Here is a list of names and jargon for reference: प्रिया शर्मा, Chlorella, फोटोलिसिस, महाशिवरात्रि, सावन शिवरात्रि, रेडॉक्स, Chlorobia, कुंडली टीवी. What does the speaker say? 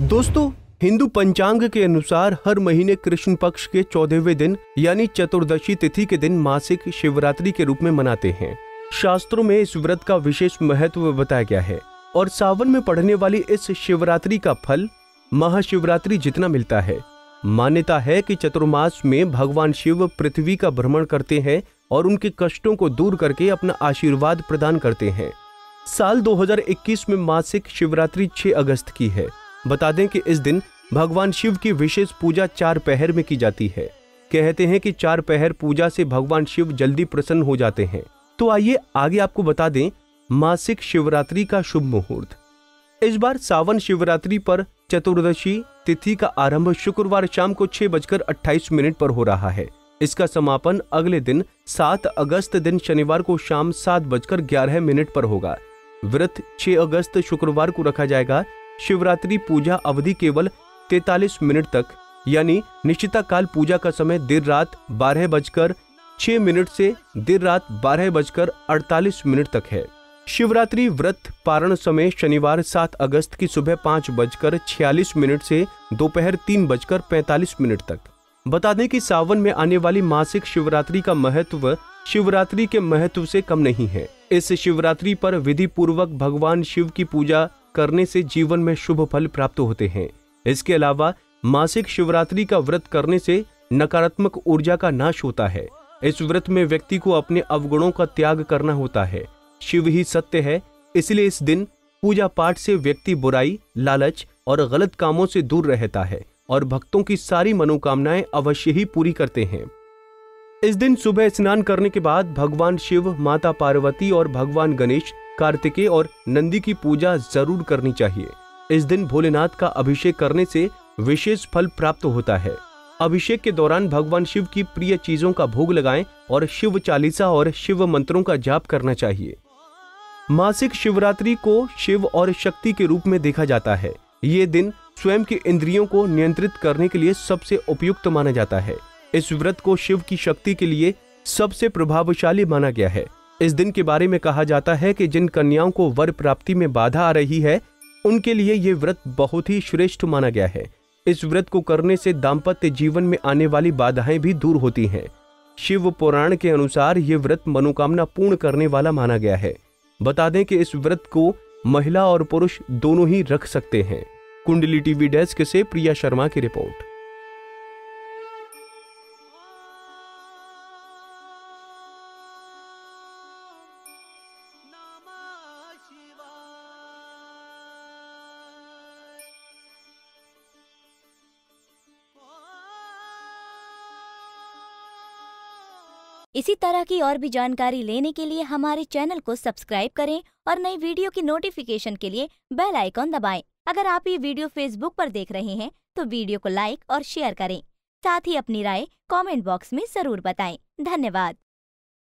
दोस्तों हिंदू पंचांग के अनुसार हर महीने कृष्ण पक्ष के 14वें दिन यानी चतुर्दशी तिथि के दिन मासिक शिवरात्रि के रूप में मनाते हैं। शास्त्रों में इस व्रत का विशेष महत्व बताया गया है और सावन में पढ़ने वाली इस शिवरात्रि का फल महाशिवरात्रि जितना मिलता है। मान्यता है कि चतुर्मास में भगवान शिव पृथ्वी का भ्रमण करते हैं और उनके कष्टों को दूर करके अपना आशीर्वाद प्रदान करते हैं। साल 2021 में मासिक शिवरात्रि 6 अगस्त की है। बता दें कि इस दिन भगवान शिव की विशेष पूजा चार पहर में की जाती है। कहते हैं कि चार पहर पूजा से भगवान शिव जल्दी प्रसन्न हो जाते हैं। तो आइए आगे आपको बता दें मासिक शिवरात्रि का शुभ मुहूर्त। इस बार सावन शिवरात्रि पर चतुर्दशी तिथि का आरंभ शुक्रवार शाम को 6:28 पर हो रहा है। इसका समापन अगले दिन 7 अगस्त दिन शनिवार को शाम 7:11 पर होगा। व्रत 6 अगस्त शुक्रवार को रखा जाएगा। शिवरात्रि पूजा अवधि केवल 43 मिनट तक यानी निश्चिता काल पूजा का समय देर रात 12:06 से देर रात 12:48 तक है। शिवरात्रि व्रत पारण समय शनिवार 7 अगस्त की सुबह 5:46 से दोपहर 3:45 तक। बता दें कि सावन में आने वाली मासिक शिवरात्रि का महत्व शिवरात्रि के महत्व से कम नहीं है। इस शिवरात्रि पर विधि पूर्वक भगवान शिव की पूजा करने से जीवन में शुभ फल प्राप्त होते हैं। इसके अलावा मासिक शिवरात्रि का व्रत करने से नकारात्मक ऊर्जा का नाश होता है। इस व्रत में व्यक्ति को अपने अवगुणों का त्याग करना होता है। शिव ही सत्य है, इसलिए इस दिन पूजा पाठ से व्यक्ति बुराई, लालच और गलत कामों से दूर रहता है और भक्तों की सारी मनोकामनाएं अवश्य ही पूरी करते हैं। इस दिन सुबह स्नान करने के बाद भगवान शिव, माता पार्वती और भगवान गणेश, कार्तिकेय और नंदी की पूजा जरूर करनी चाहिए। इस दिन भोलेनाथ का अभिषेक करने से विशेष फल प्राप्त होता है। अभिषेक के दौरान भगवान शिव की प्रिय चीजों का भोग लगाएं और शिव चालीसा और शिव मंत्रों का जाप करना चाहिए। मासिक शिवरात्रि को शिव और शक्ति के रूप में देखा जाता है। ये दिन स्वयं के इंद्रियों को नियंत्रित करने के लिए सबसे उपयुक्त माना जाता है। इस व्रत को शिव की शक्ति के लिए सबसे प्रभावशाली माना गया है। इस दिन के बारे में कहा जाता है कि जिन कन्याओं को वर प्राप्ति में बाधा आ रही है उनके लिए ये व्रत बहुत ही श्रेष्ठ माना गया है। इस व्रत को करने से दाम्पत्य जीवन में आने वाली बाधाएं भी दूर होती हैं। शिव पुराण के अनुसार ये व्रत मनोकामना पूर्ण करने वाला माना गया है। बता दें कि इस व्रत को महिला और पुरुष दोनों ही रख सकते हैं। कुंडली टीवी डेस्क से प्रिया शर्मा की रिपोर्ट। इसी तरह की और भी जानकारी लेने के लिए हमारे चैनल को सब्सक्राइब करें और नई वीडियो की नोटिफिकेशन के लिए बेल आइकॉन दबाएं। अगर आप ये वीडियो फेसबुक पर देख रहे हैं तो वीडियो को लाइक और शेयर करें। साथ ही अपनी राय कमेंट बॉक्स में जरूर बताएं। धन्यवाद।